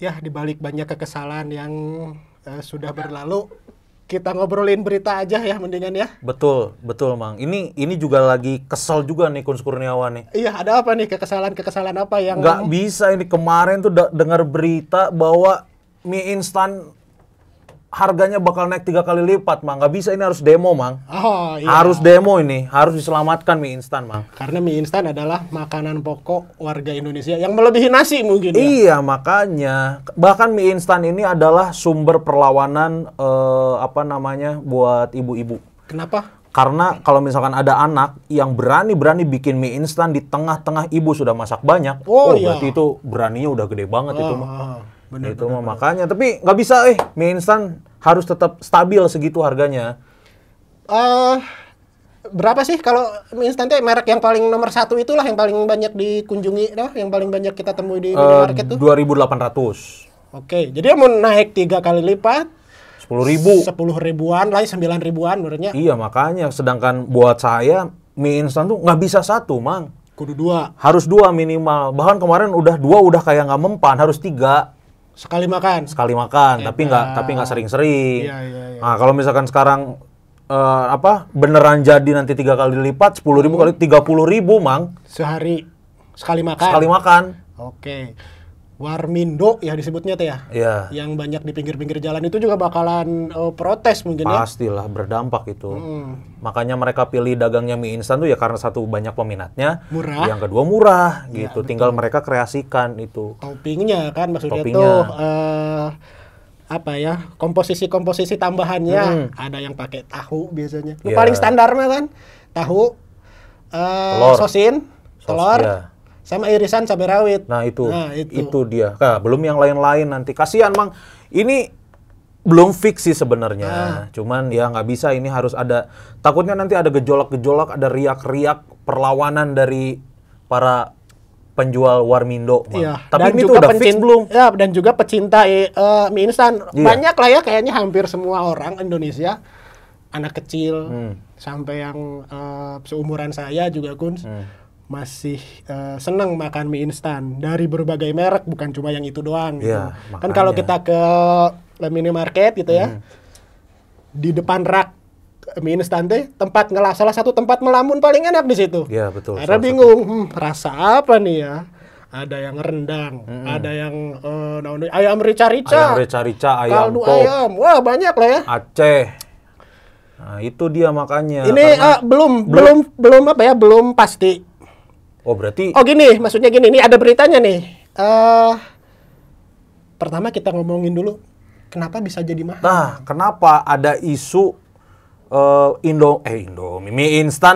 ya dibalik banyak kekesalan yang sudah berlalu, kita ngobrolin berita aja ya mendingan ya. Betul, betul Mang. Ini juga lagi kesel juga nih Kuns Kurniawan nih. Iya, ada apa nih kekesalan-kekesalan apa yang... Nggak bisa ini, kemarin tuh dengar berita bahwa mie instan harganya bakal naik 3 kali lipat Mang. Nggak bisa, ini harus demo Mang. Oh iya. Harus demo ini, harus diselamatkan mie instan Mang. Karena mie instan adalah makanan pokok warga Indonesia yang melebihi nasi mungkin ya? Iya makanya, bahkan mie instan ini adalah sumber perlawanan buat ibu-ibu. Kenapa? Karena kalau misalkan ada anak yang berani-berani bikin mie instan di tengah-tengah ibu sudah masak banyak, iya. Berarti itu beraninya udah gede banget itu Mang. Bener, itu mah makanya, tapi nggak bisa mie instan harus tetap stabil segitu harganya. Berapa sih kalau mie instan teh merek yang paling nomor 1 itulah yang paling banyak dikunjungi, yang paling banyak kita temui di minimarket tuh? 2.800. Oke, jadi mau naik 3 kali lipat. 10.000. 10.000-an lah, 9.000-an menurutnya. Iya makanya, sedangkan buat saya mie instan tuh nggak bisa 1 Mang. Kudu 2. Harus 2 minimal. Bahkan kemarin udah 2 udah kayak nggak mempan, harus 3. Sekali makan, tapi nggak sering-sering. Iya. Nah, kalau misalkan sekarang beneran jadi nanti 3 kali lipat, 10.000 kali 30.000, Mang. Sehari sekali makan. Sekali makan. Oke. Warmindo ya disebutnya teh ya. Iya. Yang banyak di pinggir-pinggir jalan itu juga bakalan protes mungkin ya. Pastilah berdampak itu. Makanya mereka pilih dagangnya mie instan tuh ya karena satu banyak peminatnya, murah. Yang kedua murah ya, gitu. Betul. Tinggal mereka kreasikan itu. Toppingnya kan maksudnya tuh komposisi-komposisi tambahannya. Ada yang pakai tahu biasanya. Yeah. Paling standarnya kan tahu, sosin, telur. Ya. Sama irisan cabai rawit. Nah, itu dia. Nah, belum yang lain-lain nanti. Kasihan, Mang. Ini belum fix sih sebenarnya. Cuman ya nggak bisa, ini harus ada. Takutnya nanti ada gejolak-gejolak, ada riak-riak perlawanan dari para penjual warmindo. Iya. Tapi ini juga udah fix belum? Ya, dan juga pecinta mie instan. Iya. Banyak lah ya, kayaknya hampir semua orang Indonesia. Anak kecil, sampai yang seumuran saya juga, Kuns. Masih seneng makan mie instan dari berbagai merek, bukan cuma yang itu doang gitu. Ya, kan kalau kita ke minimarket gitu ya, di depan rak mie instan teh tempat salah satu tempat melamun paling enak di situ. Iya betul. Karena bingung, rasa apa nih ya? Ada yang rendang, ada yang ayam rica-rica, ayam kaldu ayam. Wah, banyak lah ya. Aceh. Nah, itu dia makanya. Ini belum pasti. Oh berarti... Oh gini, maksudnya gini, ini ada beritanya nih. Pertama kita ngomongin dulu, kenapa bisa jadi mahal? Nah, kenapa ada isu mie instan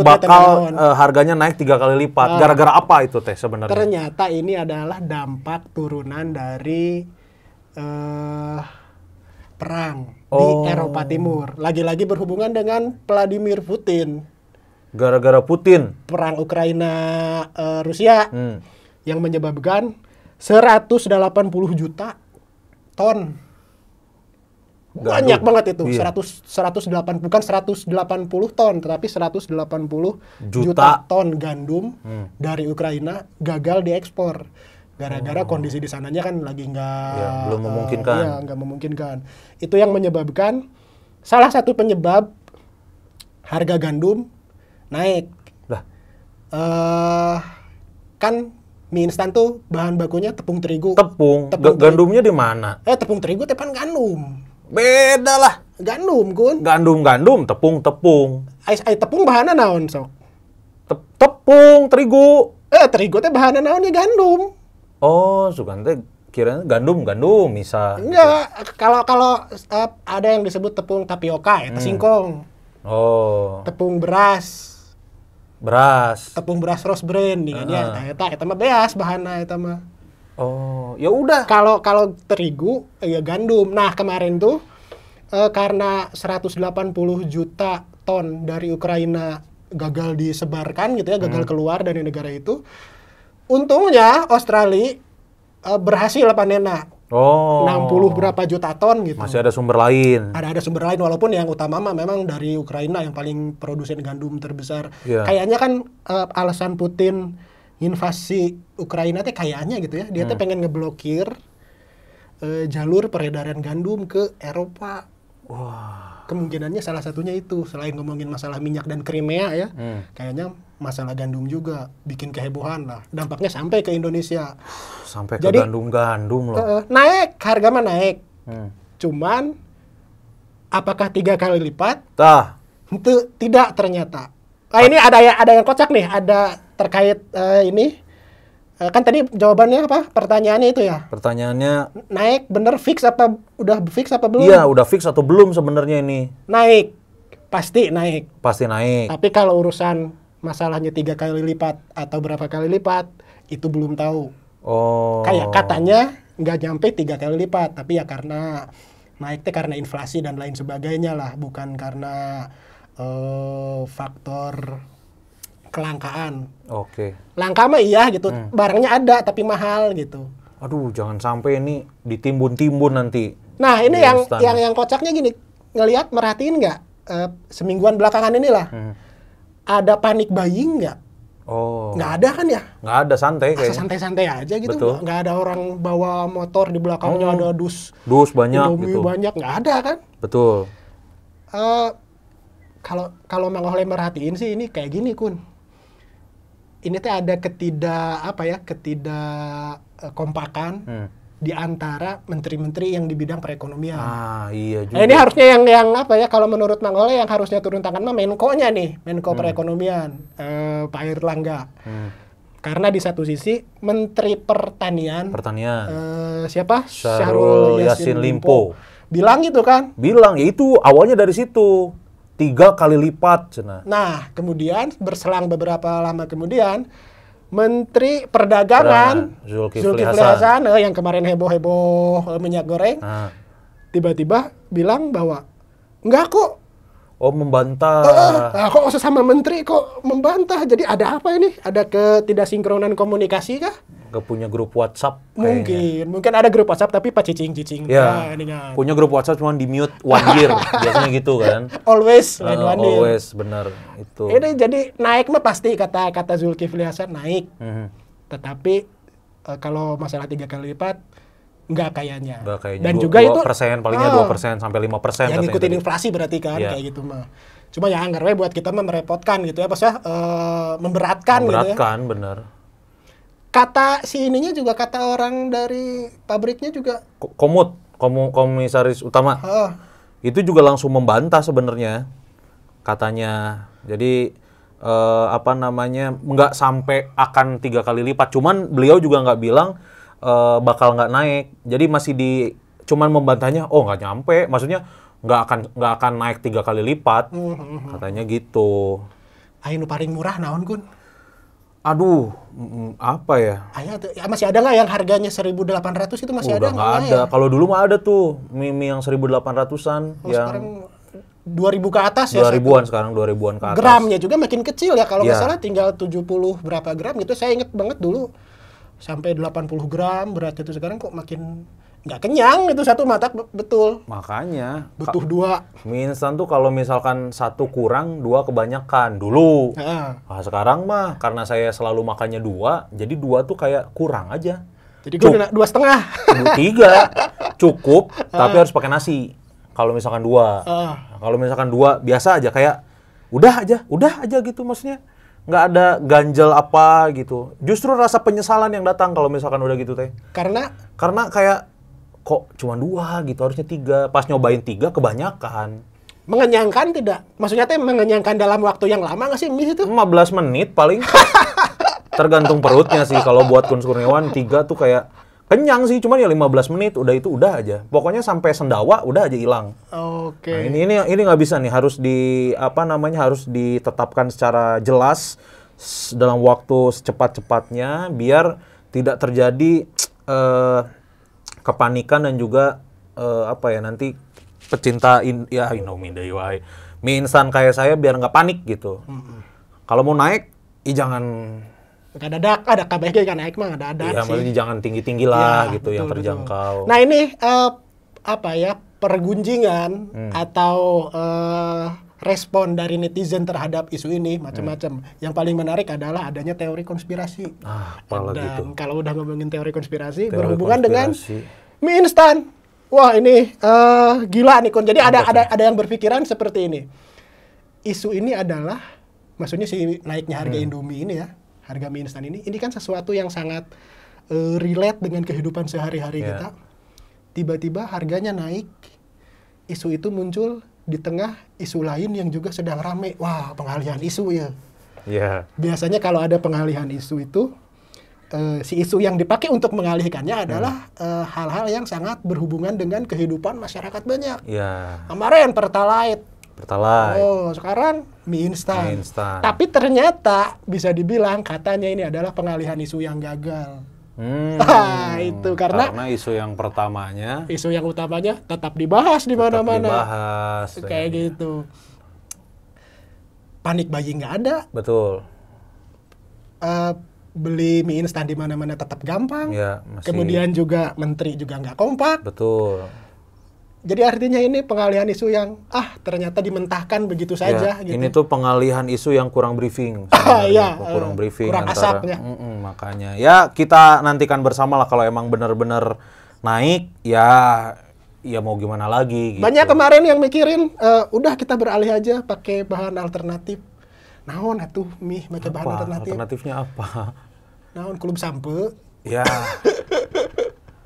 bakal harganya naik 3 kali lipat. Gara-gara apa itu teh sebenarnya? Ternyata ini adalah dampak turunan dari perang di Eropa Timur. Lagi-lagi berhubungan dengan Vladimir Putin. Gara-gara Putin, perang Ukraina Rusia yang menyebabkan 180 juta ton. Banyak banget itu. Iya. 180 ton, tetapi 180 juta ton gandum dari Ukraina gagal diekspor. Gara-gara kondisi di sananya kan lagi belum memungkinkan. Iya, nggak memungkinkan. Itu yang menyebabkan salah satu penyebab harga gandum naik lah. Kan mie instan tuh bahan bakunya tepung terigu. Tepung gandumnya di mana? Tepung terigu tepan gandum. Beda lah. Gandum, Kun. Gandum, tepung. Ai tepung bahannya naon sok? Tepung terigu. Terigu teh bahannya naon ya gandum. Oh, sugante kirain gandum bisa. Enggak, gitu. Kalau ada yang disebut tepung tapioka ya, singkong. Oh. Tepung beras. Tepung beras Rose Brand nih kan eta mah beas bahanna eta mah. Oh, ya udah. Kalau terigu ya gandum. Nah, kemarin tuh karena 180 juta ton dari Ukraina gagal disebarkan gitu ya, gagal keluar dari negara itu. Untungnya Australia berhasil panenna. 60 berapa juta ton gitu. Masih ada sumber lain. Ada sumber lain, walaupun yang utama memang dari Ukraina yang paling produsen gandum terbesar. Yeah. Kayaknya kan alasan Putin invasi Ukraina teh kayaknya gitu ya. Dia teh pengen ngeblokir jalur peredaran gandum ke Eropa. Wah. Kemungkinannya salah satunya itu. Selain ngomongin masalah minyak dan Crimea ya, kayaknya masalah gandum juga bikin kehebohan lah. Dampaknya sampai ke Indonesia. Sampai ke gandum-gandum loh. Naik, harga mah naik. Cuman, apakah 3 kali lipat? Itu tidak ternyata. Nah, ini ada yang kocak nih, ada terkait ini. Kan tadi jawabannya apa? Pertanyaannya itu ya? Pertanyaannya naik bener fix apa udah fix apa belum? Iya, udah fix atau belum sebenarnya ini? Naik. Pasti naik. Pasti naik. Tapi kalau urusan masalahnya 3 kali lipat atau berapa kali lipat itu belum tahu. Oh. Kayak katanya nggak nyampe 3 kali lipat, tapi ya karena naiknya karena inflasi dan lain sebagainya lah, bukan karena faktor kelangkaan. Oke. Langka mah iya gitu, barangnya ada tapi mahal gitu. Aduh, jangan sampai ini ditimbun-timbun nanti. Nah, ini yang kocaknya gini, ngelihat merhatiin nggak semingguan belakangan inilah, ada panik buying nggak? Oh. Nggak ada kan ya? Nggak ada, santai kayaknya. Santai-santai aja gitu. Betul. Nggak ada orang bawa motor di belakangnya ada dus. Dus banyak Indomie gitu. Banyak nggak ada kan? Betul. Kalau Mang Ohle merhatiin sih ini kayak gini, Kun. Ini tuh ada ketidakkompakan di antara menteri-menteri yang di bidang perekonomian. Ah, iya juga. Nah, ini harusnya yang apa ya, kalau menurut Mang Ohle yang harusnya turun tangan mah Menko-nya nih, Menko perekonomian, Pak Irlangga. Karena di satu sisi Menteri Pertanian. Siapa? Syahrul Yassin Limpo. Bilang gitu kan? Bilang, ya itu awalnya dari situ. 3 kali lipat. Nah, kemudian berselang beberapa lama kemudian, Menteri Perdagangan Zulkifli Hasan yang kemarin heboh-heboh minyak goreng, tiba-tiba bilang bahwa enggak kok. Oh, membantah. Kok sesama menteri kok membantah? Jadi ada apa ini? Ada ketidaksinkronan komunikasi kah? Gak punya grup WhatsApp kayaknya. Mungkin ada grup WhatsApp tapi pacicing-cicing. Ya, nah, punya grup WhatsApp cuma di mute 1 year. Biasanya gitu kan. Always, always, benar itu. Ini jadi naik mah pasti, kata Zulkifli Hasan naik. Tetapi kalau masalah 3 kali lipat, enggak kayaknya. Dan juga 2% itu palingnya 2% sampai 5%. Yang ngikutin inflasi berarti kan, kayak gitu mah. Cuma ya anggar we buat kita mah merepotkan gitu ya, maksudnya memberatkan gitu ya. Memberatkan, bener. Kata si ininya juga, kata orang dari pabriknya juga. Komut, komisaris utama. Itu juga langsung membantah sebenarnya katanya. Jadi apa namanya, enggak sampai akan 3 kali lipat. Cuman beliau juga enggak bilang bakal nggak naik, jadi masih cuman membantahnya, oh nggak nyampe, maksudnya nggak akan naik 3 kali lipat, katanya gitu. Ayo paling murah naon, Kun? Aduh, apa ya? Ayo, masih ada nggak yang harganya 1.800 itu masih ada? Nggak ada. Ya? Kalau dulu mah ada tuh mie yang 1.800-an, yang sekarang 2.000 ke atas ya. 2.000-an sekarang, 2.000-an ke atas. Gramnya juga makin kecil ya, kalau nggak salah tinggal 70 berapa gram gitu. Saya inget banget dulu. Sampai 80 gram berat itu, sekarang kok makin nggak kenyang itu satu matak, betul. Makanya butuh 2. Mie instan tuh kalau misalkan 1 kurang, 2 kebanyakan dulu. Nah, sekarang mah karena saya selalu makannya 2, jadi 2 tuh kayak kurang aja. Jadi gue 2,5. 3 cukup, tapi harus pakai nasi. Kalau misalkan 2, kalau misalkan 2 biasa aja kayak udah aja gitu, maksudnya nggak ada ganjel apa gitu. Justru rasa penyesalan yang datang kalau misalkan udah gitu teh. Karena kayak kok cuma 2 gitu, harusnya 3. Pas nyobain 3 kebanyakan. Mengenyangkan tidak? Maksudnya teh mengenyangkan dalam waktu yang lama nggak sih mie itu? 15 menit paling. Tergantung perutnya sih. Kalau buat Kuns Kurniawan 3 tuh kayak kenyang sih, cuman ya 15 menit udah aja. Pokoknya sampai sendawa udah aja hilang. Oke. Nah, ini nggak bisa nih, harus harus ditetapkan secara jelas dalam waktu secepat-cepatnya biar tidak terjadi kepanikan dan juga nanti pecinta Indomie dewai, mie instan kayak saya biar nggak panik gitu. Kalau mau naik, jangan dadak, ada KBG kan naik mah dadak sih. Iya, jangan tinggi-tinggi lah ya, gitu, betul, yang terjangkau. Betul. Nah ini pergunjingan atau respon dari netizen terhadap isu ini macam-macam. Yang paling menarik adalah adanya teori konspirasi. Dan kalau udah ngomongin teori konspirasi berhubungan dengan mie instan. Wah, ini gila nih, Kun. Jadi ada yang berpikiran seperti ini. Isu ini adalah, maksudnya si naiknya harga Indomie ini ya, harga mie instan ini kan sesuatu yang sangat relate dengan kehidupan sehari-hari kita. Tiba-tiba harganya naik, isu itu muncul di tengah isu lain yang juga sedang rame. Wah, pengalihan isu ya. Biasanya kalau ada pengalihan isu itu, si isu yang dipakai untuk mengalihkannya adalah hal-hal yang sangat berhubungan dengan kehidupan masyarakat banyak. Kemarin Pertalite. Oh, sekarang mie instan. Tapi ternyata bisa dibilang katanya ini adalah pengalihan isu yang gagal. Itu karena isu yang pertamanya, isu yang utamanya tetap dibahas di mana-mana. Kayak gitu. Panik buying nggak ada. Betul. Beli mie instan di mana-mana tetap gampang. Kemudian juga menteri juga nggak kompak. Jadi artinya ini pengalihan isu yang ternyata dimentahkan begitu saja. Gitu. Ini tuh pengalihan isu yang kurang briefing, kurang briefing, kurang antara, asapnya. Makanya ya kita nantikan bersama lah kalau emang benar-benar naik ya, ya mau gimana lagi. Gitu. Banyak kemarin yang mikirin, udah kita beralih aja pakai bahan alternatif. Naon atuh mie pakai bahan alternatif? Alternatifnya apa? Naon kulub sampe? Ya.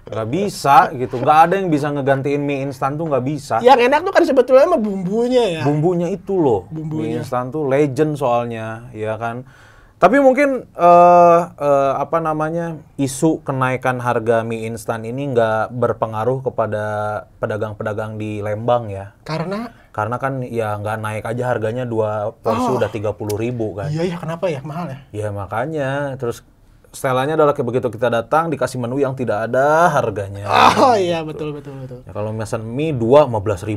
Nggak bisa gitu, nggak ada yang bisa ngegantiin mie instan tuh nggak bisa. Yang enak tuh kan sebetulnya mah bumbunya ya. Bumbunya itu loh, mie instan tuh legend soalnya, ya kan. Tapi mungkin apa namanya isu kenaikan harga mie instan ini nggak berpengaruh kepada pedagang-pedagang di Lembang ya. Karena kan ya nggak naik aja harganya 2 porsi udah 30.000 kan. Iya kenapa ya mahal ya? Ya makanya terus. Setelahnya adalah begitu kita datang dikasih menu yang tidak ada harganya. Betul. Ya, kalau pesan mie 2 15.000.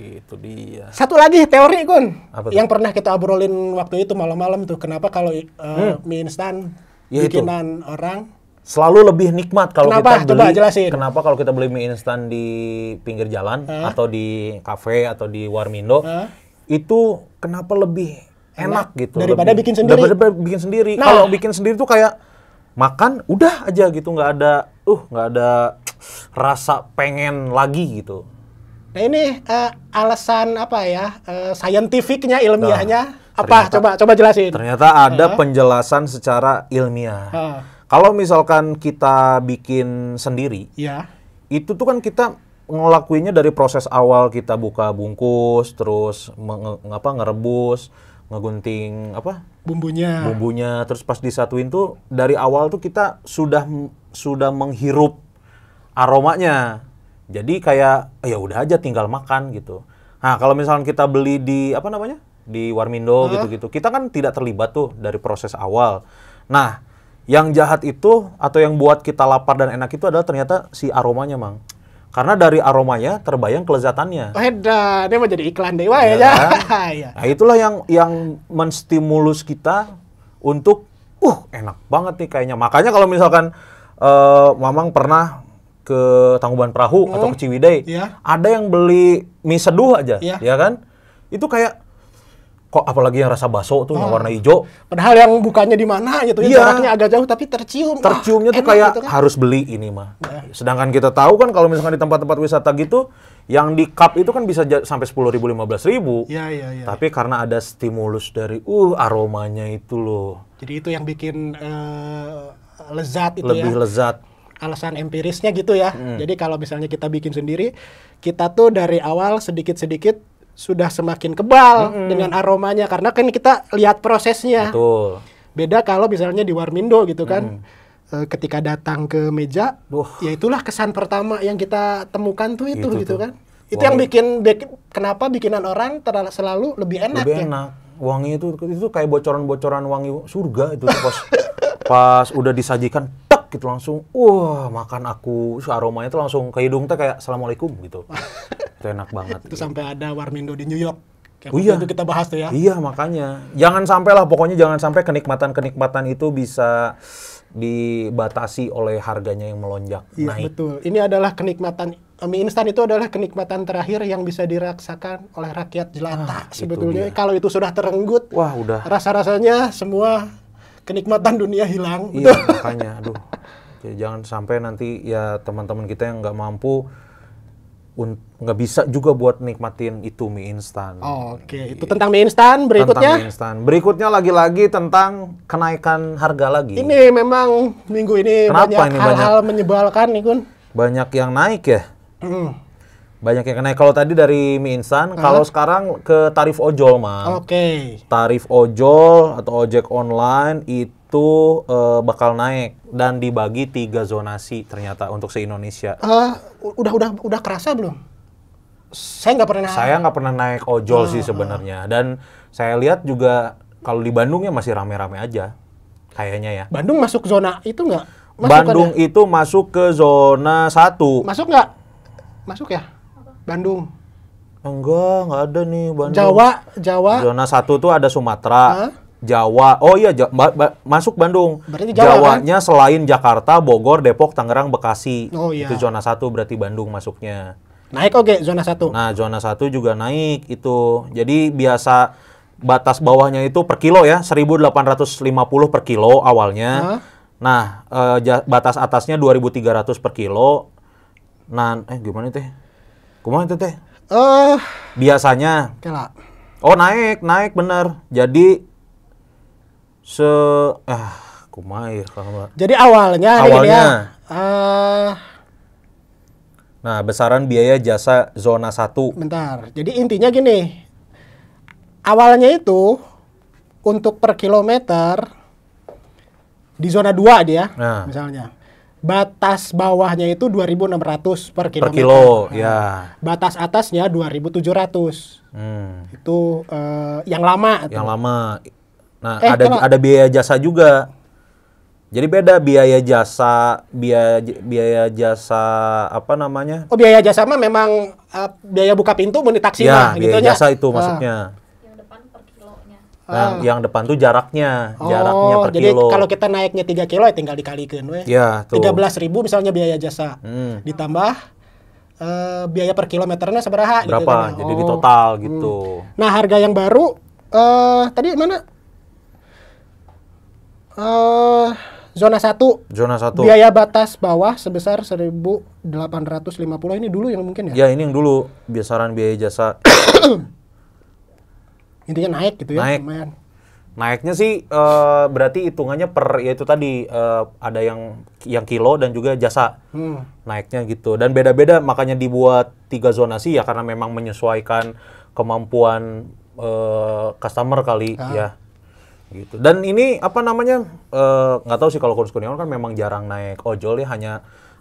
Itu dia. Satu lagi teori, Kun. Yang pernah kita obrolin waktu itu malam-malam tuh, kenapa kalau mie instan bikinan orang selalu lebih nikmat kalau kita beli. Coba jelasin. Kenapa kalau kita beli mie instan di pinggir jalan atau di kafe atau di warmindo itu kenapa lebih enak gitu daripada bikin sendiri. Nah, kalau bikin sendiri tuh kayak makan udah aja gitu, nggak ada rasa pengen lagi gitu. Nah ini alasan apa ya saintifiknya, ilmiahnya apa? Coba jelasin. Ternyata ada penjelasan secara ilmiah. Kalau misalkan kita bikin sendiri, itu tuh kan kita ngelakuinnya dari proses awal kita buka bungkus, terus ngerebus. Ngegunting apa bumbunya terus pas disatuin tuh dari awal tuh kita sudah menghirup aromanya, jadi kayak ya udah aja tinggal makan gitu. Nah kalau misalnya kita beli di apa namanya di warmindo gitu-gitu kita kan tidak terlibat tuh dari proses awal. Nah yang jahat itu atau yang buat kita lapar dan enak itu adalah ternyata si aromanya, Mang. Karena dari aromanya terbayang kelezatannya. Weda, dia mau jadi iklan dewa ya. Nah itulah yang menstimulus kita untuk enak banget nih kayaknya. Makanya kalau misalkan Mamang pernah ke Tangkuban Perahu atau ke Ciwidey, ada yang beli mie seduh aja, ya kan? Itu kayak kok apalagi yang rasa bakso tuh yang warna hijau. Padahal yang bukannya di mana gitu ya, jaraknya agak jauh tapi tercium. Terciumnya tuh kayak gitu kan? Harus beli ini mah. Sedangkan kita tahu kan kalau misalkan di tempat-tempat wisata gitu, yang di cup itu kan bisa sampai 10.000, 15.000. Tapi karena ada stimulus dari aromanya itu loh. Jadi itu yang bikin lezat itu. Lebih lezat. Alasan empirisnya gitu ya. Jadi kalau misalnya kita bikin sendiri, kita tuh dari awal sedikit-sedikit sudah semakin kebal dengan aromanya karena kan kita lihat prosesnya. Betul. Beda kalau misalnya di warmindo gitu kan, ketika datang ke meja, ya itulah kesan pertama yang kita temukan tuh itu gitu kan. Itu yang bikin kenapa bikinan orang selalu lebih enak. Enak. Wangi itu kayak bocoran-bocoran wangi surga itu pas udah disajikan tek gitu langsung, makan aku aromanya tuh langsung ke hidung tuh kayak assalamualaikum gitu. Itu enak banget. Itu sampai ada warmindo di New York. Itu kita bahas tuh ya. Iya, makanya. Jangan sampai lah, pokoknya jangan sampai kenikmatan-kenikmatan itu bisa dibatasi oleh harganya yang melonjak. Iya, betul. Ini adalah kenikmatan. Mie instan itu adalah kenikmatan terakhir yang bisa dirasakan oleh rakyat jelata. Sebetulnya kalau itu sudah terenggut, rasa-rasanya semua kenikmatan dunia hilang. Iya, makanya. Aduh. Jangan sampai nanti ya teman-teman kita yang nggak mampu nggak bisa juga buat nikmatin itu mie instan. Oh, oke. Itu tentang mie instan. Berikutnya? Tentang mie instan. Berikutnya lagi-lagi tentang kenaikan harga lagi. Ini memang minggu ini banyak hal-hal menyebalkan nih, Kun. Banyak yang naik ya? Banyak yang naik. Kalau tadi dari mie instan, kalau sekarang ke tarif ojol, Mang. Oke. Tarif ojol atau ojek online itu bakal naik dan dibagi 3 zonasi ternyata untuk se-Indonesia. Udah kerasa belum? Saya nggak pernah naik ojol sih sebenarnya. Dan saya lihat juga kalau di Bandung ya masih rame-rame aja kayaknya ya. Bandung masuk zona itu nggak? Bandung ada? Itu masuk ke zona 1. Masuk nggak? Masuk ya? Bandung. Enggak ada nih Bandung. Jawa. Zona 1 tuh ada Sumatera. Jawa, oh iya masuk Bandung. Berarti Jawa, Jawanya kan? Selain Jakarta, Bogor, Depok, Tangerang, Bekasi. Oh, iya. Itu zona 1 berarti Bandung masuknya. Naik oke zona 1. Nah zona 1 juga naik itu. Jadi biasa batas bawahnya itu per kilo ya, 1.850 per kilo awalnya. Nah batas atasnya 2.300 per kilo. Nah gimana teh? Kumaha itu teh? Biasanya. Kela. Oh naik bener. Jadi jadi awalnya. Nah, besaran biaya jasa zona 1. Bentar. Jadi intinya gini. Awalnya itu untuk per kilometer di zona 2 dia, misalnya. Batas bawahnya itu 2.600 per kilometer. Per kilo, ya. Batas atasnya 2.700. Itu yang lama. Yang lama. Nah, ada biaya jasa juga. Jadi beda biaya jasa apa namanya? Oh, biaya jasa mah memang biaya buka pintu mun di taksi mah gitu ya. Biaya jasa itu maksudnya. Yang depan per kilonya. Nah, yang depan tuh jaraknya per jadi kilo. Jadi kalau kita naiknya 3 kilo ya tinggal dikalikan weh. Ya, 13.000 misalnya biaya jasa. Ditambah biaya per kilometernya seberapa gitu. Berapa? Kan? Jadi di total gitu. Nah, harga yang baru tadi mana? Zona 1. Biaya batas bawah sebesar 1.850. Ini dulu yang mungkin ya? Ya, ini yang dulu. Besaran biaya jasa. Intinya naik gitu ya? Naik. Lumayan. Naiknya sih berarti hitungannya per, yaitu tadi ada yang kilo dan juga jasa. Naiknya gitu. Dan beda-beda makanya dibuat 3 zonasi ya karena memang menyesuaikan kemampuan customer kali ya. Gitu. Dan ini apa namanya nggak tahu sih kalau Kuns Kurniawan kan memang jarang naik ojol ya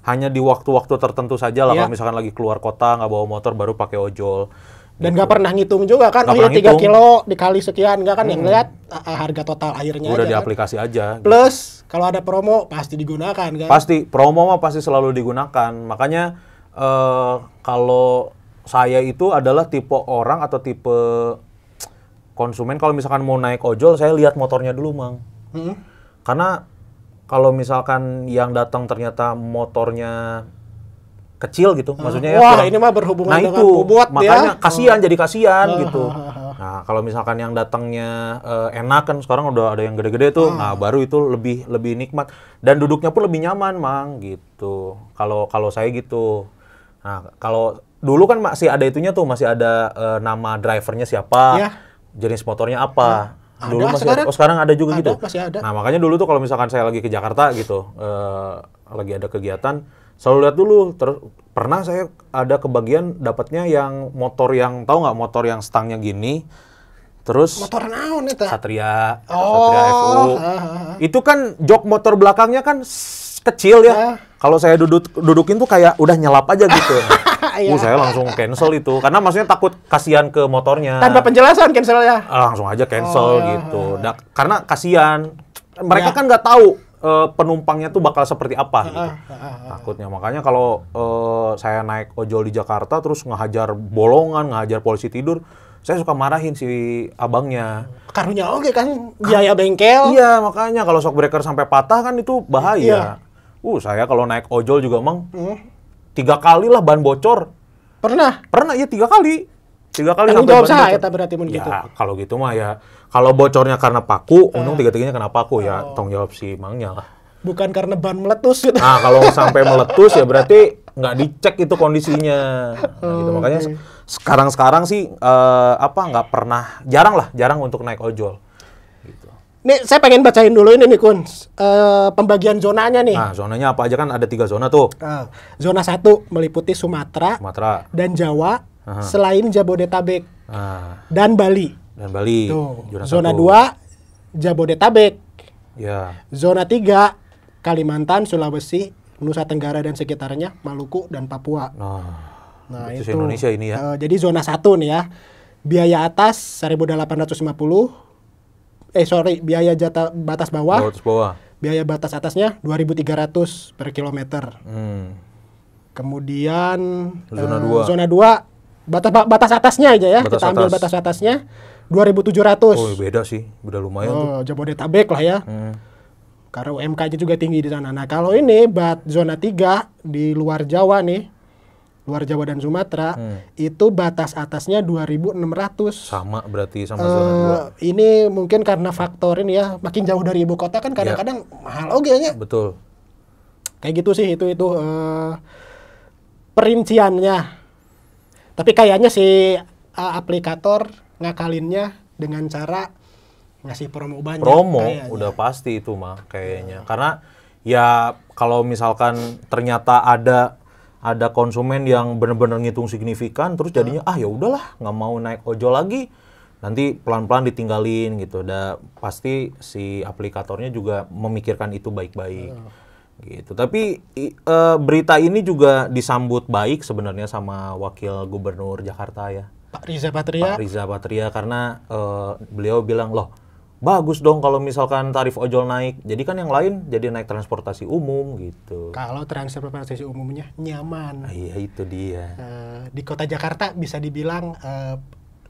hanya di waktu-waktu tertentu saja lah kalau misalkan lagi keluar kota nggak bawa motor baru pakai ojol dan nggak pernah ngitung juga kan oh ya 3 kilo dikali sekian nggak kan yang lihat harga total akhirnya udah aja, di kan? Aplikasi aja plus gitu. Kalau ada promo pasti digunakan kan pasti promo mah pasti selalu digunakan makanya kalau saya itu adalah tipe orang atau tipe konsumen kalau misalkan mau naik ojol saya lihat motornya dulu Mang karena kalau misalkan yang datang ternyata motornya kecil gitu maksudnya wah ya, ini mah berhubungan dengan bobot makanya ya? jadi kasihan gitu nah kalau misalkan yang datangnya enak kan sekarang udah ada yang gede-gede tuh nah baru itu lebih nikmat dan duduknya pun lebih nyaman Mang gitu kalau saya gitu nah kalau dulu kan masih ada itunya tuh masih ada nama drivernya siapa jenis motornya apa? Dulu masih sekarang, sekarang ada juga gitu. Masih ada. Nah makanya dulu tuh kalau misalkan saya lagi ke Jakarta gitu, lagi ada kegiatan, selalu lihat dulu. Terus pernah saya ada kebagian dapatnya yang motor yang tahu nggak motor yang stangnya gini, terus motor naon itu? Satria, Satria FU. Itu kan jok motor belakangnya kan kecil ya. Kalau saya dudukin tuh kayak udah nyelap aja gitu. Saya langsung cancel itu karena maksudnya takut kasihan ke motornya tanpa penjelasan cancel ya langsung aja cancel gitu karena kasihan mereka kan nggak tahu penumpangnya tuh bakal seperti apa gitu. Takutnya makanya kalau saya naik ojol di Jakarta terus ngehajar bolongan ngehajar polisi tidur saya suka marahin si abangnya karunya oke kan biaya bengkel iya makanya kalau shock breaker sampai patah kan itu bahaya saya kalau naik ojol juga Mang 3 kali lah ban bocor. Pernah ya 3 kali. 3 kali sampai ban bocor. Ya, berarti ya, gitu. Kalau gitu mah ya. Kalau bocornya karena paku, untung 3-3-nya kena paku ya. Tanggung jawab si Mangnya lah. Bukan karena ban meletus gitu. Nah, kalau sampai meletus ya berarti nggak dicek itu kondisinya. Nah, gitu. Makanya sekarang-sekarang sih nggak pernah, jarang untuk naik ojol. Gitu. Nih saya pengen bacain dulu ini nih Kun, pembagian zonanya nih. Nah, zonanya apa aja kan ada 3 zona tuh. Zona 1 meliputi Sumatera dan Jawa, selain Jabodetabek dan Bali. Dan Bali. Tuh. Zona 2 Jabodetabek. Ya. Zona 3 Kalimantan, Sulawesi, Nusa Tenggara dan sekitarnya, Maluku dan Papua. Nah itu Indonesia ini ya. Jadi zona 1 nih ya. Biaya atas 1.850. Biaya batas bawah. Biaya batas atasnya 2.300 per kilometer. Kemudian zona 2 batas atasnya aja ya. Kita ambil batas atasnya 2.700. Oh, beda sih. Beda lumayan tuh. Jabodetabek lah ya. Karena UMK-nya juga tinggi di sana. Nah, kalau ini zona 3 di luar Jawa nih. Luar Jawa dan Sumatera itu batas atasnya 2.600. Sama berarti sama zona 2. Ini mungkin karena faktor ini ya, makin jauh dari ibu kota kan kadang-kadang mahal ogenya. Betul. Kayak gitu sih itu perinciannya. Tapi kayaknya si aplikator ngakalinnya dengan cara ngasih promo banyak. Promo kayaknya. Udah pasti itu mah kayaknya. Karena ya kalau misalkan ternyata ada konsumen yang benar-benar ngitung signifikan, terus jadinya ya udahlah nggak mau naik ojol lagi. Nanti pelan-pelan ditinggalin gitu. Udah pasti si aplikatornya juga memikirkan itu baik-baik. Gitu. Tapi berita ini juga disambut baik sebenarnya sama Wakil Gubernur Jakarta ya. Pak Riza Patria karena beliau bilang, loh bagus dong kalau misalkan tarif ojol naik. Jadi kan yang lain jadi naik transportasi umum gitu. Kalau transportasi umumnya nyaman. Iya itu dia. Di kota Jakarta bisa dibilang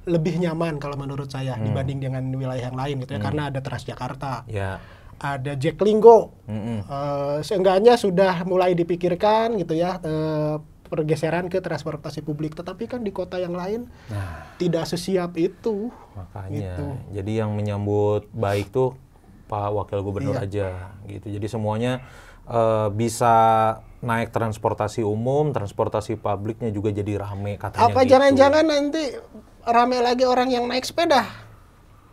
lebih nyaman kalau menurut saya dibanding dengan wilayah yang lain gitu ya. Karena ada Transjakarta. Ya. Ada JakLingko. Seenggaknya sudah mulai dipikirkan gitu ya. Pergeseran ke transportasi publik, tetapi kan di kota yang lain tidak sesiap itu. Makanya, gitu. Jadi yang menyambut baik tuh Pak Wakil Gubernur aja, gitu. Jadi semuanya bisa naik transportasi umum, transportasi publiknya juga jadi rame katanya. Apa jangan-jangan gitu. Nanti rame lagi orang yang naik sepeda?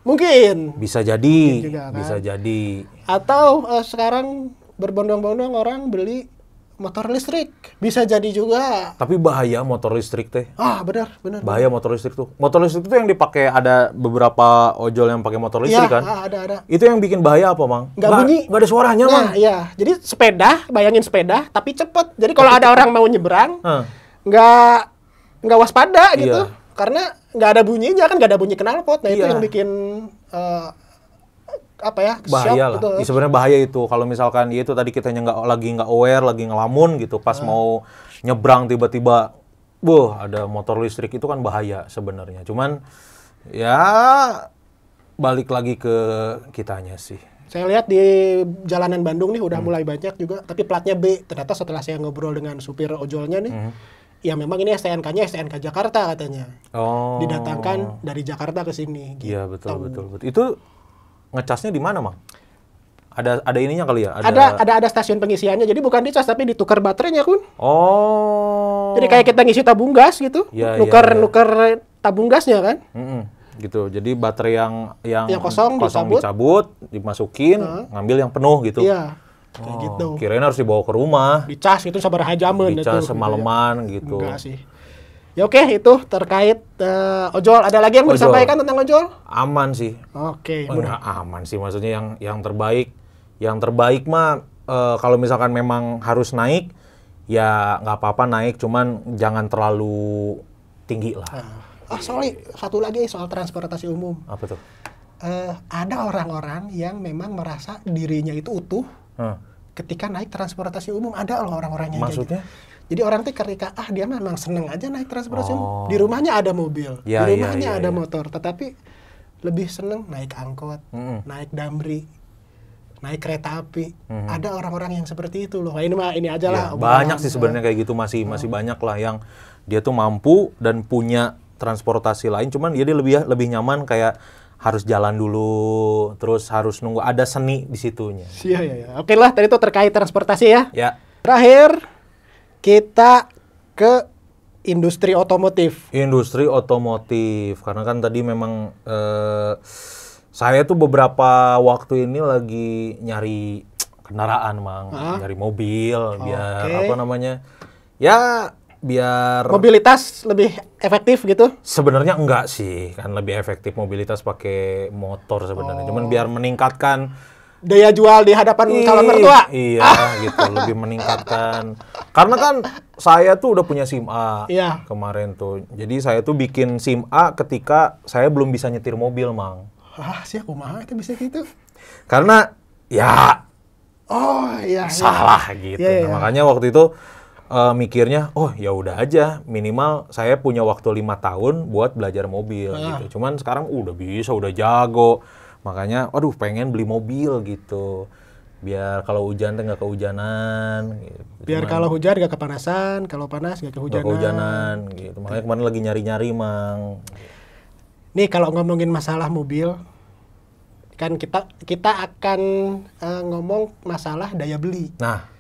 Mungkin. Bisa jadi, mungkin juga, kan? Bisa jadi. Atau sekarang berbondong-bondong orang beli motor listrik, bisa jadi juga. Tapi bahaya motor listrik teh. Ah, benar. Bahaya motor listrik tuh. Motor listrik itu yang dipakai, ada beberapa ojol yang pakai motor listrik kan? Iya, ada. Itu yang bikin bahaya apa, Mang? Nggak bunyi. Nggak ada suaranya, Mang. Iya. Jadi sepeda, bayangin sepeda, tapi cepet. Jadi kalau ada orang mau nyebrang, nggak waspada gitu. Karena nggak ada bunyinya kan, nggak ada bunyi knalpot. Nah, itu yang bikin bahaya lah. Gitu. Ya, sebenarnya bahaya itu kalau misalkan itu tadi kita nggak aware, lagi ngelamun gitu, pas mau nyebrang tiba-tiba, ada motor listrik, itu kan bahaya sebenarnya. Cuman ya balik lagi ke kitanya sih. Saya lihat di jalanan Bandung nih udah mulai banyak juga, tapi platnya B. Ternyata setelah saya ngobrol dengan supir ojolnya nih, ya memang ini STNK-nya STNK Jakarta katanya. Oh. Didatangkan dari Jakarta ke sini. Iya gitu. betul. Itu ngecasnya di mana, Mang? Ada ininya kali ya? Ada stasiun pengisiannya. Jadi bukan dicas tapi ditukar baterainya, Kun. Oh. Jadi kayak kita ngisi tabung gas gitu. Ya, nuker tabung gasnya kan? Gitu. Jadi baterai yang kosong dicabut, dimasukin, ngambil yang penuh gitu. Iya. Kayak gitu. Kirain harus dibawa ke rumah. Dicas itu sabaraha jaman. Dicas semalaman gitu. Enggak sih. Ya oke, itu terkait ojol. Ada lagi yang mau disampaikan tentang ojol? Aman sih. Oke. Aman sih, maksudnya yang terbaik. Yang terbaik mah kalau misalkan memang harus naik, ya nggak apa-apa naik, cuman jangan terlalu tinggi lah. Satu lagi soal transportasi umum. Apa tuh? Ada orang-orang yang memang merasa dirinya itu utuh ketika naik transportasi umum. Ada loh orang-orangnya. Maksudnya? Gitu. Jadi orang tuh ketika dia memang seneng aja naik transportasi umum. Di rumahnya ada mobil, di rumahnya ada motor, tetapi lebih seneng naik angkot, naik damri, naik kereta api. Ada orang-orang yang seperti itu loh. Ini aja lah. Ya, banyak sih sebenarnya kayak gitu, masih banyak lah yang dia tuh mampu dan punya transportasi lain, cuman dia lebih nyaman kayak harus jalan dulu, terus harus nunggu, ada seni di situnya. Iya, iya, iya. Oke lah, tadi itu terkait transportasi ya. Ya. Terakhir, kita ke industri otomotif. Industri otomotif, karena kan tadi memang saya tuh beberapa waktu ini lagi nyari kendaraan, Mang. Nyari mobil, biar apa namanya, ya biar mobilitas lebih efektif gitu? Sebenarnya enggak sih, kan lebih efektif mobilitas pakai motor sebenarnya. Cuman biar meningkatkan daya jual di hadapan calon mertua. Iya, gitu, lebih meningkatkan. Karena kan saya tuh udah punya SIM A kemarin tuh. Jadi saya tuh bikin SIM A ketika saya belum bisa nyetir mobil, Mang. Ah, sih aku mah itu bisa gitu. Karena ya salah gitu. Nah, makanya waktu itu mikirnya, oh ya udah aja, minimal saya punya waktu 5 tahun buat belajar mobil gitu. Cuman sekarang udah bisa, udah jago. Makanya, aduh pengen beli mobil gitu. Biar kalau hujan tuh nggak kehujanan. Gitu. Biar kalau hujan nggak kepanasan, kalau panas nggak kehujanan. Gak kehujanan gitu. Makanya kemarin lagi nyari-nyari, Mang. Nih kalau ngomongin masalah mobil, kan kita akan ngomong masalah daya beli. Nah,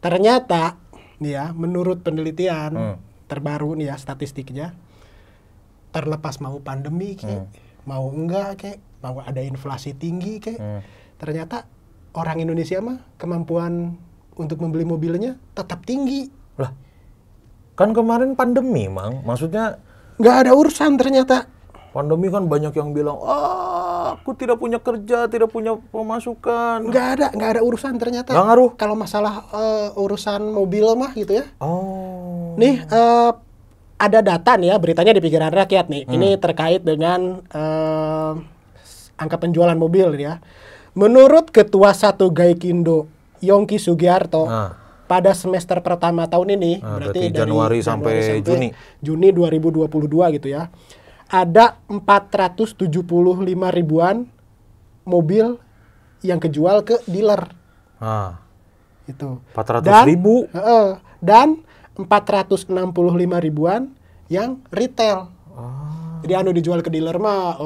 ternyata ya, menurut penelitian terbaru nih ya, statistiknya, terlepas mau pandemi kek, mau enggak kek, mau ada inflasi tinggi kek, ternyata orang Indonesia mah kemampuan untuk membeli mobilnya tetap tinggi. Lah, kan kemarin pandemi, Mang, maksudnya nggak ada urusan ternyata. Pandemi kan banyak yang bilang, ah, aku tidak punya kerja, tidak punya pemasukan. Nggak ada urusan ternyata. Nggak ngaruh. Kalau masalah urusan mobil mah gitu ya. Oh. Nih, ada data nih ya, beritanya di Pikiran Rakyat nih. Ini terkait dengan angka penjualan mobil ya. Menurut Ketua 1 Gaikindo, Yongki Sugiarto, pada semester pertama tahun ini, berarti dari Januari sampai Juni 2022 gitu ya, ada 475.000-an mobil yang kejual ke dealer. Ah, itu 400.000. Dan 465.000-an yang retail. Ah. Jadi anu dijual ke dealer mah,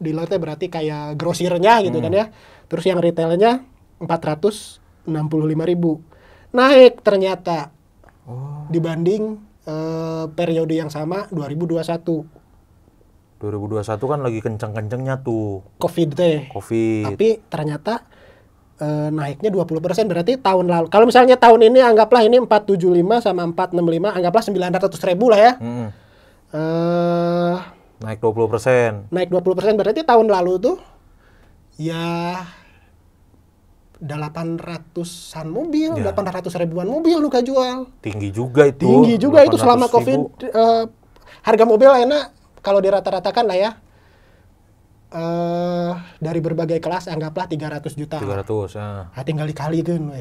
dealernya berarti kayak grosirnya gitu kan ya. Terus yang retailnya 465.000. Naik ternyata dibanding periode yang sama 2021 kan lagi kenceng-kencengnya tuh COVID deh. COVID. Tapi ternyata naiknya 20%, berarti tahun lalu. Kalau misalnya tahun ini anggaplah ini 475 sama 465, anggaplah 900.000 lah ya. Naik 20%. Naik 20%, berarti tahun lalu tuh ya 800-an mobil, ya. 800.000-an mobil lu jual. Tinggi juga itu. Tinggi juga itu selama COVID. Harga mobil enak kalau dirata-ratakan lah ya. Dari berbagai kelas anggaplah 300 juta. 300, ya. Nah, tinggal dikali kan,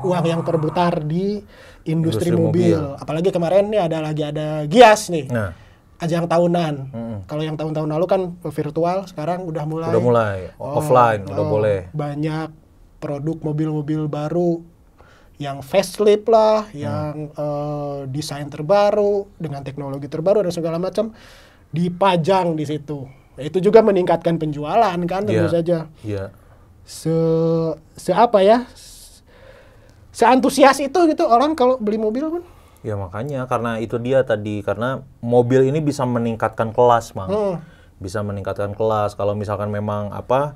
uang yang terputar di industri mobil. Apalagi kemarin nih ada GIAS nih. Nah. Ajang tahunan. Kalau yang tahun-tahun lalu kan virtual, sekarang udah mulai. Udah mulai offline, udah boleh. Banyak produk mobil-mobil baru yang facelift lah, yang desain terbaru dengan teknologi terbaru dan segala macam dipajang di situ. Itu juga meningkatkan penjualan kan tentu saja. Iya. Seantusias itu gitu orang kalau beli mobil kan. Ya makanya karena itu dia tadi, karena mobil ini bisa meningkatkan kelas, Mang. Bisa meningkatkan kelas kalau misalkan memang apa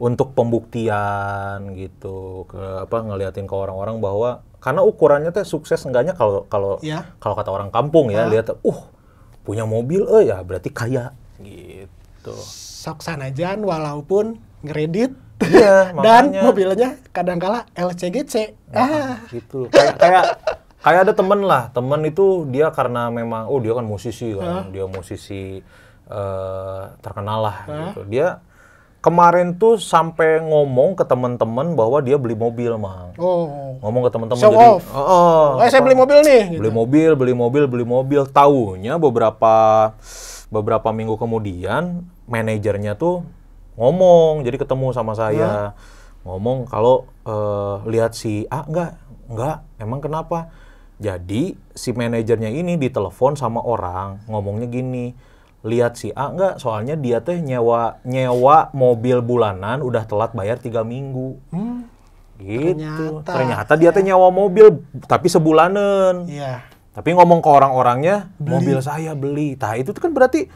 untuk pembuktian gitu, ke apa ngeliatin ke orang-orang bahwa karena ukurannya teh sukses enggaknya kalau kata orang kampung ya, lihat punya mobil ya berarti kaya gitu. Sok sanajan walaupun ngredit dan mobilnya kadang-kala LCGC. Gitu. Kayak ada temen itu dia karena memang dia kan musisi kan, dia musisi terkenal lah gitu. Dia kemarin tuh sampai ngomong ke teman-teman bahwa dia beli mobil, Mang. Ngomong ke teman-teman jadi, saya beli mobil nih. Beli mobil. Taunya beberapa minggu kemudian manajernya tuh ngomong, jadi ketemu sama saya. Ngomong kalau lihat si A enggak, emang kenapa? Jadi si manajernya ini ditelepon sama orang, ngomongnya gini. lihat si A nggak, soalnya dia teh nyewa mobil bulanan udah telat bayar 3 minggu. Gitu. Ternyata dia teh nyewa mobil tapi sebulanan. Iya. Tapi ngomong ke orang-orangnya, mobil saya beli. Nah, itu kan berarti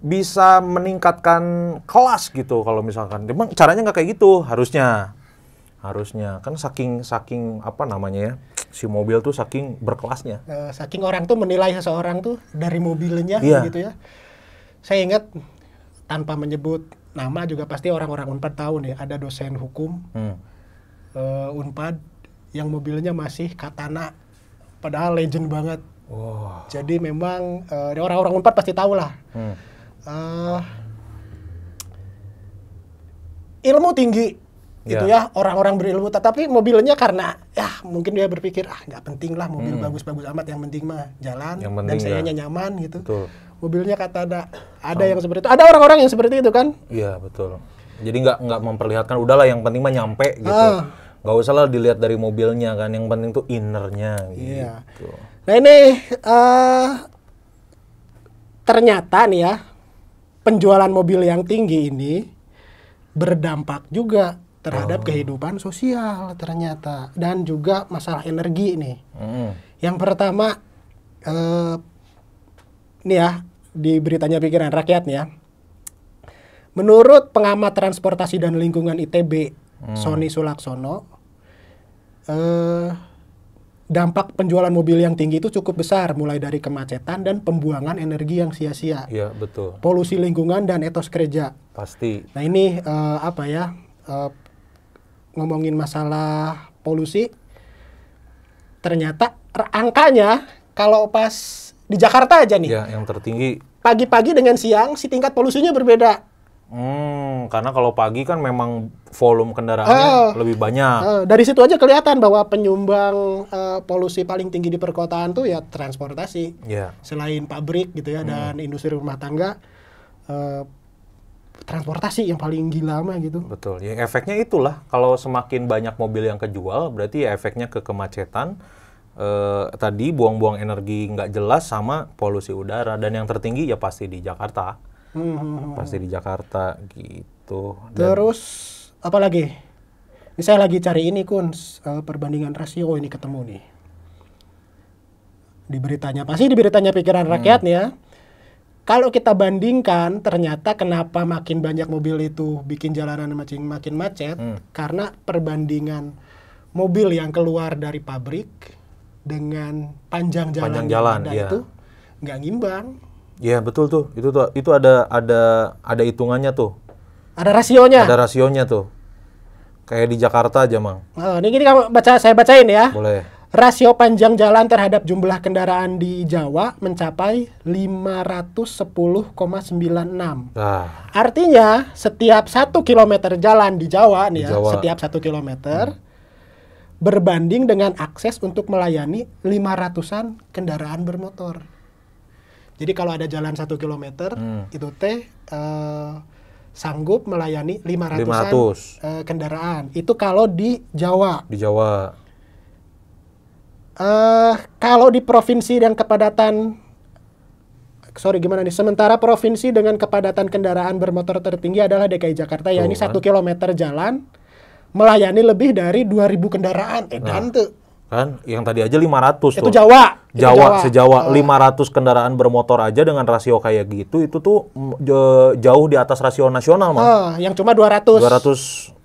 bisa meningkatkan kelas gitu kalau misalkan. Emang caranya nggak kayak gitu harusnya. Harusnya kan saking apa namanya ya, si mobil tuh saking berkelasnya. Saking orang tuh menilai seseorang tuh dari mobilnya, yeah, gitu ya. Saya ingat tanpa menyebut nama juga pasti orang-orang Unpad tahu nih, ada dosen hukum Unpad yang mobilnya masih Katana, padahal legend banget. Wow. Jadi memang orang-orang Unpad pasti tahu lah. Ilmu tinggi. Gitu ya, orang-orang berilmu, tetapi mobilnya karena ya mungkin dia berpikir ah nggak penting lah mobil bagus-bagus amat, yang penting mah jalan yang penting dan sayanya nyaman gitu. Betul. Mobilnya kata ada yang seperti itu, ada orang-orang yang seperti itu kan? Iya betul. Jadi nggak memperlihatkan, udahlah yang penting mah nyampe gitu, nggak usah lah dilihat dari mobilnya kan, yang penting tuh innernya. Gitu. Iya. Nah ini ternyata nih ya penjualan mobil yang tinggi ini berdampak juga terhadap kehidupan sosial ternyata, dan juga masalah energi nih. Yang pertama nih ya, di beritanya Pikiran Rakyat nih ya, menurut pengamat transportasi dan lingkungan ITB Soni Sulaksono, dampak penjualan mobil yang tinggi itu cukup besar, mulai dari kemacetan dan pembuangan energi yang sia-sia. Iya betul. Polusi lingkungan dan etos kerja. Pasti. Nah ini apa ya? Ngomongin masalah polusi, ternyata angkanya kalau pas di Jakarta aja nih, yang tertinggi pagi-pagi dengan siang si tingkat polusinya berbeda. Karena kalau pagi kan memang volume kendaraannya lebih banyak. Dari situ aja kelihatan bahwa penyumbang polusi paling tinggi di perkotaan tuh ya transportasi, selain pabrik gitu ya dan industri rumah tangga. Transportasi yang paling gila mah gitu. Betul, ya efeknya itulah. Kalau semakin banyak mobil yang kejual, berarti ya efeknya ke kemacetan, tadi buang-buang energi nggak jelas, sama polusi udara. Dan yang tertinggi ya pasti di Jakarta. Pasti di Jakarta gitu. Dan terus apa lagi? Ini saya lagi cari ini Kuns, perbandingan rasio ini ketemu nih. Di beritanya, pasti di beritanya Pikiran Rakyat nih ya. Kalau kita bandingkan, ternyata kenapa makin banyak mobil itu bikin jalanan makin macet, karena perbandingan mobil yang keluar dari pabrik dengan panjang jalan itu nggak ngimbang. Iya betul tuh, itu ada hitungannya tuh. Ada rasionya. Ada rasionya tuh. Kayak di Jakarta aja Mang. Ini kamu saya bacain ya. Boleh. Rasio panjang jalan terhadap jumlah kendaraan di Jawa mencapai 510,96. Artinya setiap 1 km jalan di Jawa nih ya, setiap 1 km berbanding dengan akses untuk melayani 500-an kendaraan bermotor. Jadi kalau ada jalan 1 km itu teh sanggup melayani 500-an kendaraan. Itu kalau di Jawa. Di Jawa. Kalau di provinsi dengan kepadatan, sementara provinsi dengan kepadatan kendaraan bermotor tertinggi adalah DKI Jakarta, ya ini 1 kilometer jalan melayani lebih dari 2.000 kendaraan. Kan yang tadi aja 500 tuh. Itu Jawa. Jawa, 500 kendaraan bermotor aja dengan rasio kayak gitu, itu tuh jauh di atas rasio nasional Mang. Yang cuma 200. 216,37.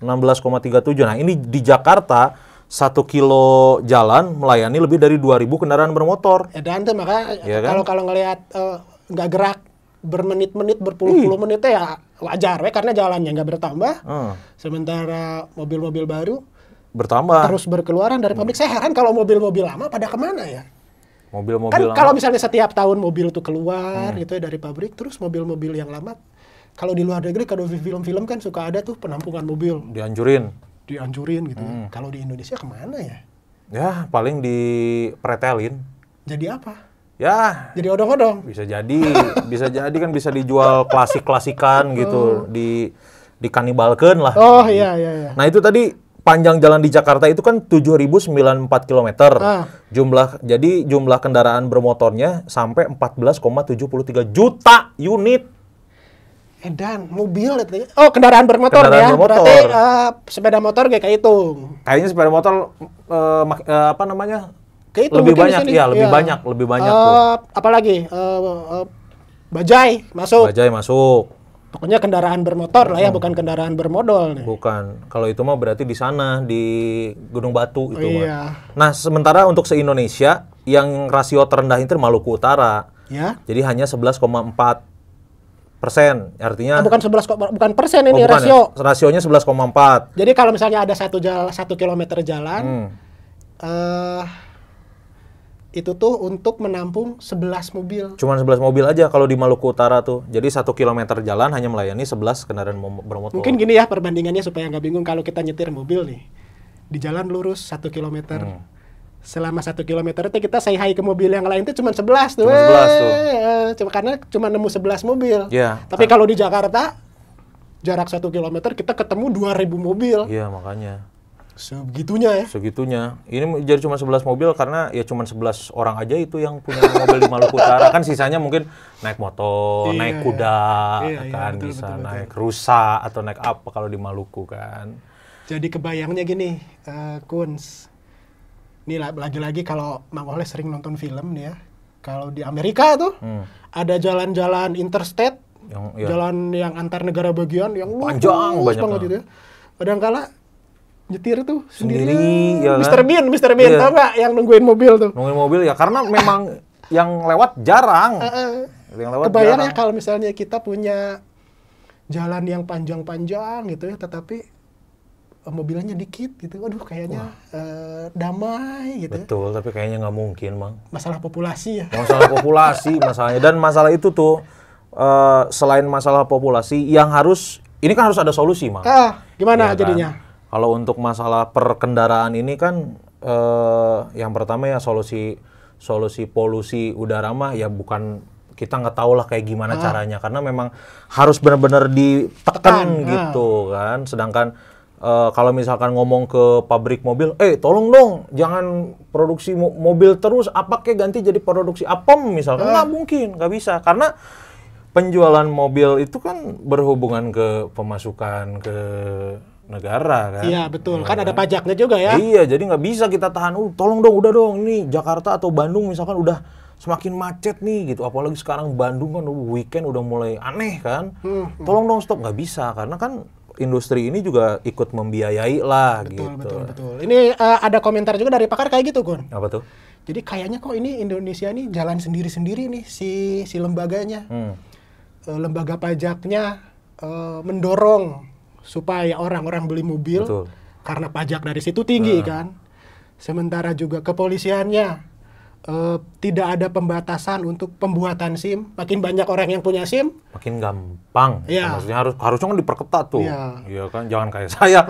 Nah, ini di Jakarta 1 kilo jalan melayani lebih dari 2.000 kendaraan bermotor. Dan tuh maka kalau ngelihat nggak gerak bermenit-menit, berpuluh-puluh menitnya ya wajar, karena jalannya nggak bertambah. Sementara mobil-mobil baru bertambah, terus berkeluaran dari pabrik. Saya heran kalau mobil-mobil lama pada kemana ya? Mobil-mobil kan lama. Kalau misalnya setiap tahun mobil itu keluar gitu ya dari pabrik, terus mobil-mobil yang lama. Kalau di luar negeri, kalau di film-film kan suka ada tuh penampungan mobil. Dianjurin gitu. Kalau di Indonesia kemana ya? Ya paling dipretelin. Jadi apa? Ya. Jadi odong-odong. Bisa jadi kan bisa dijual klasik-klasikan gitu, di kanibalkan lah. Nah itu tadi panjang jalan di Jakarta itu kan 7.094 km. Jadi jumlah kendaraan bermotornya sampai 14,73 juta unit. Edan, mobil itu. Oh, kendaraan bermotor, kendaraan ya. Bermotor. Berarti sepeda motor kayak hitung. Kayaknya sepeda motor apa namanya? Kayak itu lebih banyak, iya, lebih banyak tuh. Apalagi bajai masuk. Bajai masuk. Pokoknya kendaraan bermotor lah ya, bukan kendaraan bermodal nih. Bukan. Kalau itu mah berarti di sana, di Gunung Batu itu mah. Nah, sementara untuk se-Indonesia yang rasio terendah itu Maluku Utara. Ya. Jadi hanya 11,4%. Artinya bukan persen ini rasio. Ya? Rasionya 11,4. Jadi kalau misalnya ada satu kilometer jalan itu tuh untuk menampung 11 mobil. Cuman 11 mobil aja kalau di Maluku Utara tuh. Jadi 1 km jalan hanya melayani 11 kendaraan bermotor. Mungkin gini ya perbandingannya supaya nggak bingung kalau kita nyetir mobil nih. Di jalan lurus 1 km. Selama 1 km itu kita say hi ke mobil yang lain itu cuma 11 tuh. Cuma karena cuma nemu 11 mobil. Yeah. Tapi kalau di Jakarta jarak 1 km kita ketemu 2.000 mobil. Iya, makanya. Segitunya ya? Segitunya. Ini jadi cuma 11 mobil karena ya cuma 11 orang aja itu yang punya mobil di Maluku Utara. Kan sisanya mungkin naik motor, naik kuda, kan bisa naik rusa atau naik apa kalau di Maluku kan. Jadi kebayangnya gini, Kuns. Ini lagi-lagi kalau Mang Ohle sering nonton film nih ya. Kalau di Amerika tuh ada jalan-jalan interstate, jalan yang antar negara bagian yang panjang banget gitu ya. Kadang-kala nyetir tuh sendiri ya kan? Mister Bean tau nggak yang nungguin mobil tuh? Nungguin mobil ya karena memang yang lewat jarang. Kebayang ya kalau misalnya kita punya jalan yang panjang-panjang gitu ya, tetapi mobilnya dikit gitu. Aduh kayaknya damai gitu. Betul, tapi kayaknya nggak mungkin, Mang. Masalah populasi ya. Masalah populasi masalahnya, dan masalah itu tuh selain masalah populasi yang harus ini kan harus ada solusi, Mang. Gimana ya, jadinya? Kan? Kalau untuk masalah perkendaraan ini kan yang pertama ya solusi polusi udara mah ya bukan, kita nggak tahu lah kayak gimana caranya, karena memang harus benar-benar ditekan gitu kan. Sedangkan kalau misalkan ngomong ke pabrik mobil, tolong dong jangan produksi mobil terus, apa kayak ganti jadi produksi apem misalkan, nggak mungkin, nggak bisa, karena penjualan mobil itu kan berhubungan ke pemasukan ke negara kan. Iya betul, kan ada pajaknya juga ya. Iya, jadi nggak bisa kita tahan, tolong dong udah dong, ini Jakarta atau Bandung misalkan udah semakin macet nih gitu, apalagi sekarang Bandung kan weekend udah mulai aneh kan, tolong dong stop, nggak bisa, karena kan industri ini juga ikut membiayai lah gitu. Betul. Ini ada komentar juga dari pakar kayak gitu, Gun. Apa tuh? Jadi kayaknya kok ini Indonesia nih jalan sendiri-sendiri nih si lembaganya, lembaga pajaknya mendorong supaya orang-orang beli mobil. Betul. Karena pajak dari situ tinggi kan. Sementara juga kepolisiannya tidak ada pembatasan untuk pembuatan SIM. Makin banyak orang yang punya SIM, makin gampang. Ya. Maksudnya harusnya kan diperketat tuh. Iya kan, jangan kayak saya.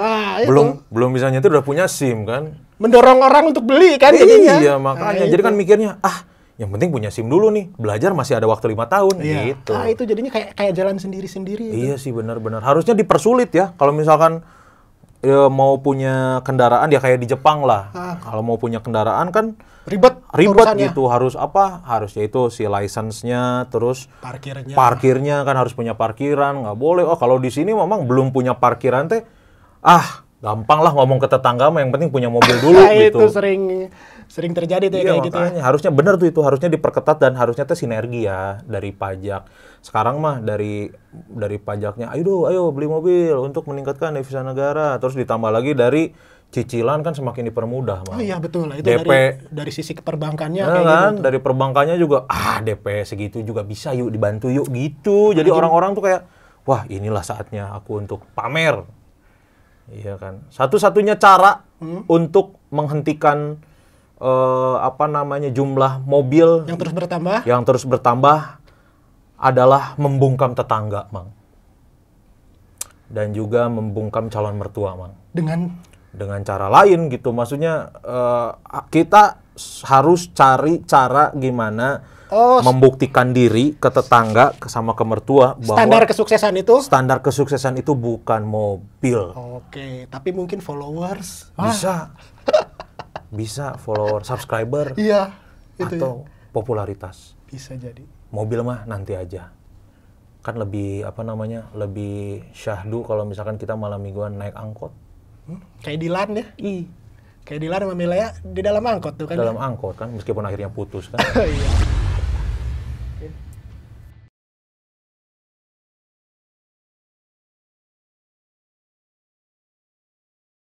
Belum bisa nyetir udah punya SIM kan. Mendorong orang untuk beli kan jadinya. Iya, makanya. Jadi kan mikirnya, yang penting punya SIM dulu nih, belajar masih ada waktu 5 tahun gitu. Itu jadinya kayak jalan sendiri-sendiri. Iya sih, benar-benar. Harusnya dipersulit ya. Kalau misalkan mau punya kendaraan ya kayak di Jepang lah. Kalau mau punya kendaraan kan ribet gitu. Harus apa? Harus yaitu si license-nya, terus parkirnya kan harus punya parkiran, nggak boleh. Oh, kalau di sini memang belum punya parkiran teh. Gampang lah ngomong ke tetangga mah, yang penting punya mobil dulu gitu. Itu sering terjadi tuh kayak gitu ya. Harusnya bener tuh itu, harusnya diperketat dan harusnya tuh sinergi ya dari pajak. Sekarang mah dari pajaknya, ayo beli mobil untuk meningkatkan devisa negara. Terus ditambah lagi dari cicilan kan semakin dipermudah. Oh iya betul, itu DP. Dari sisi perbankannya kayak kan, gitu. Dari perbankannya juga, DP segitu juga bisa yuk, dibantu yuk gitu. Jadi orang-orang tuh kayak, wah inilah saatnya aku untuk pamer. Iya kan. Satu-satunya cara untuk menghentikan jumlah mobil yang terus bertambah. Adalah membungkam tetangga, Mang. Dan juga membungkam calon mertua, Mang. Dengan cara lain gitu. Maksudnya kita harus cari cara gimana membuktikan diri ke tetangga, sama ke mertua bahwa standar kesuksesan itu bukan mobil. Oke, tapi mungkin followers bisa, bisa follower, subscriber, iya, atau ya, popularitas. Bisa jadi. Mobil mah nanti aja. Kan lebih apa namanya, lebih syahdu kalau misalkan kita malam mingguan naik angkot. Kayak Dilan ya? Kayak Dilan sama Milea di dalam angkot tuh kan? Dalam angkot kan, meskipun akhirnya putus kan.